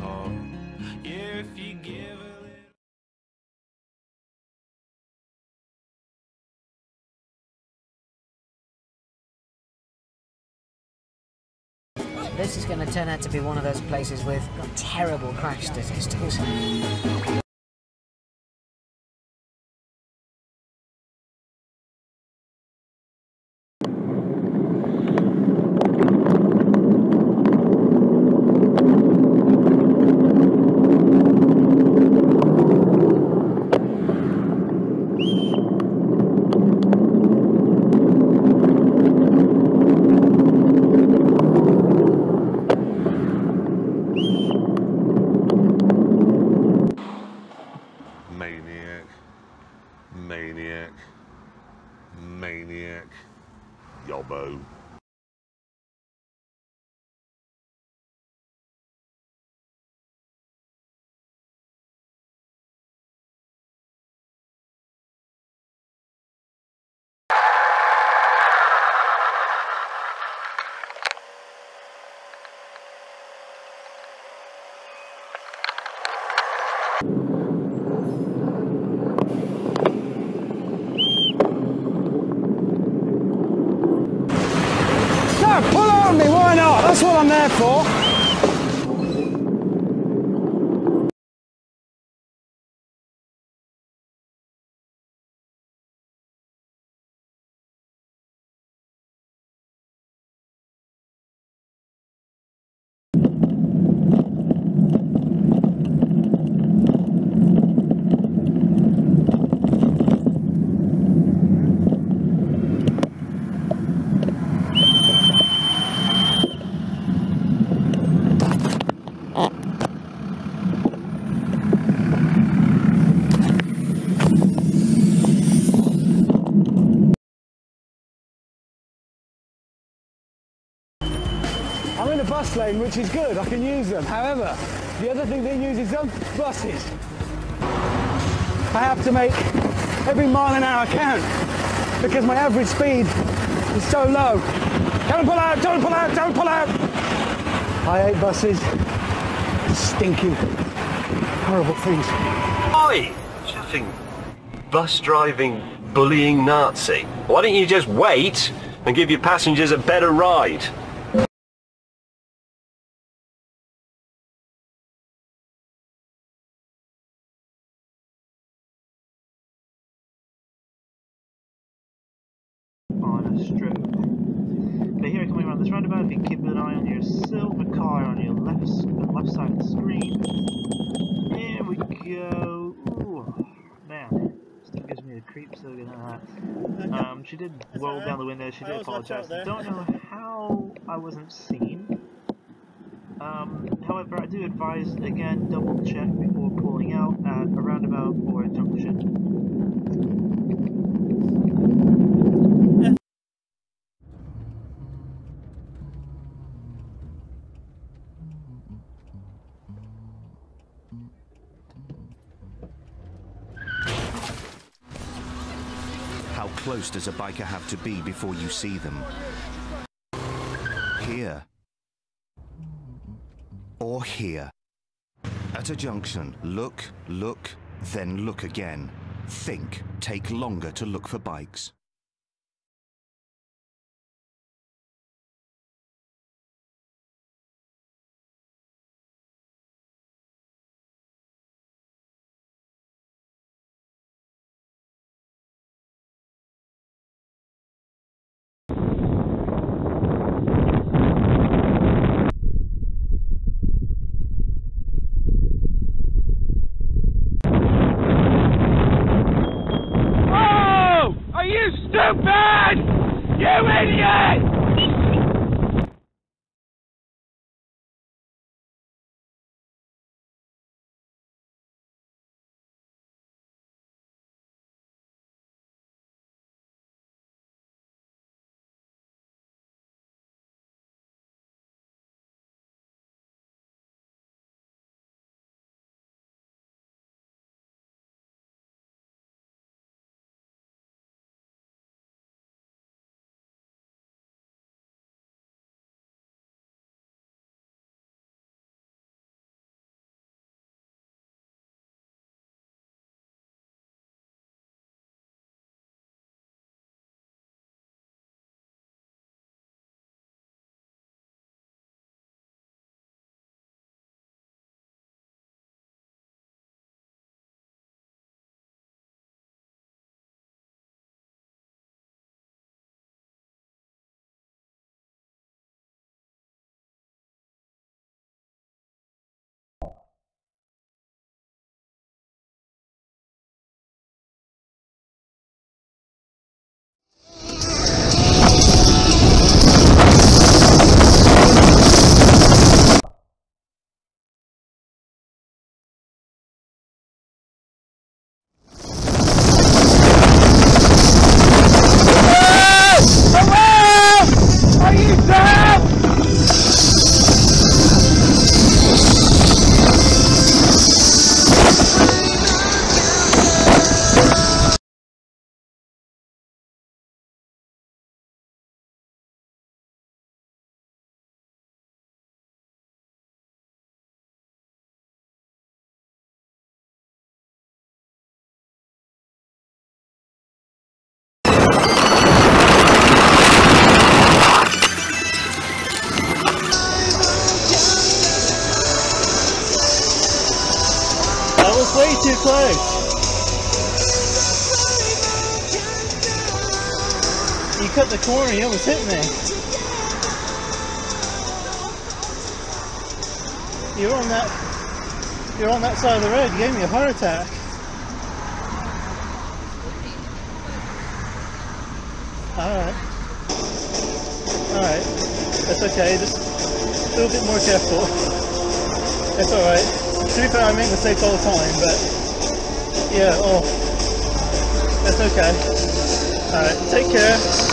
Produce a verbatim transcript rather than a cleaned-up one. love. Yeah, if you give a little. This is going to turn out to be one of those places with terrible crash statistics. Maniac, maniac, maniac, yobbo. Pull on me, why not? That's what I'm there for. I'm in a bus lane, which is good, I can use them. However, the other thing that uses them, buses. I have to make every mile an hour count because my average speed is so low. Don't pull out, don't pull out, don't pull out. I hate buses. Stinking, horrible things. Oi, chuffing, bus driving, bullying Nazi. Why don't you just wait and give your passengers a better ride? Strip. Okay, here we're coming around this roundabout. If you keep an eye on your silver car on your left, left side of the screen. Here we go. Ooh, man, still gives me the creeps looking at that. Um, she did roll down the window. She did apologise. I don't know how I wasn't seen. Um, however, I do advise again double check before pulling out at a roundabout or a junction. How close does a biker have to be before you see them? Here. Or here. At a junction, look, look, then look again. Think, take longer to look for bikes. Stupid! You idiot! You cut the corner, you almost hit me. You're on that, you're on that side of the road, you gave me a heart attack. Alright. Alright. That's okay, just a little bit more careful. That's alright. To be fair, I make mistakes all the time, but yeah, oh. That's okay. Alright, take care.